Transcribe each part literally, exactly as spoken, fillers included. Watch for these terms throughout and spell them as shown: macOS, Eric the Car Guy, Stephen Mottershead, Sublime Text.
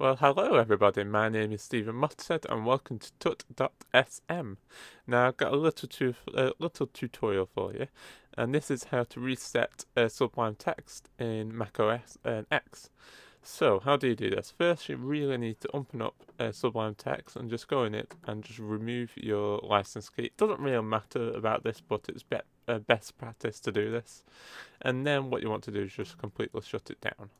Well, hello everybody, my name is Stephen Mottershead and welcome to tut dot S M. Now I've got a little, tu uh, little tutorial for you, and this is how to reset uh, Sublime Text in Mac O S uh, X. So how do you do this? First, you really need to open up uh, Sublime Text and just go in it and just remove your license key. It doesn't really matter about this, but it's be uh, best practice to do this. And then what you want to do is just completely shut it down.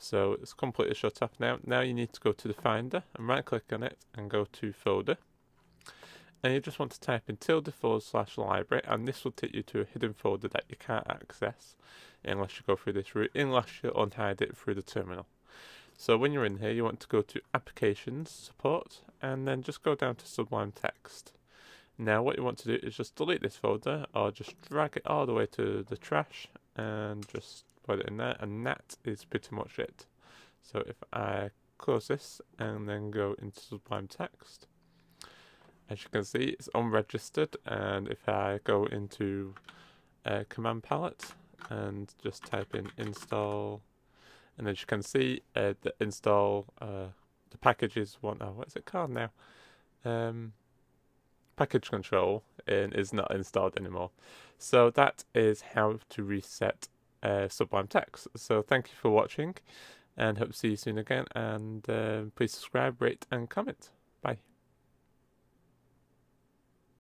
So it's completely shut off now. Now you need to go to the Finder and right click on it and go to Folder. And you just want to type in tilde forward slash library, and this will take you to a hidden folder that you can't access unless you go through this route, unless you unhide it through the terminal. So when you're in here, you want to go to Applications, Support, and then just go down to Sublime Text. Now what you want to do is just delete this folder or just drag it all the way to the trash and just put it in there, and that is pretty much it. So if I close this and then go into Sublime Text, as you can see it's unregistered, and if I go into uh, command palette and just type in install, and as you can see uh, the install uh, the packages one oh what's it called now um, package control and is not installed anymore. So that is how to reset Uh, Sublime Text. So thank you for watching, and hope to see you soon again, and uh, please subscribe, rate and comment. Bye.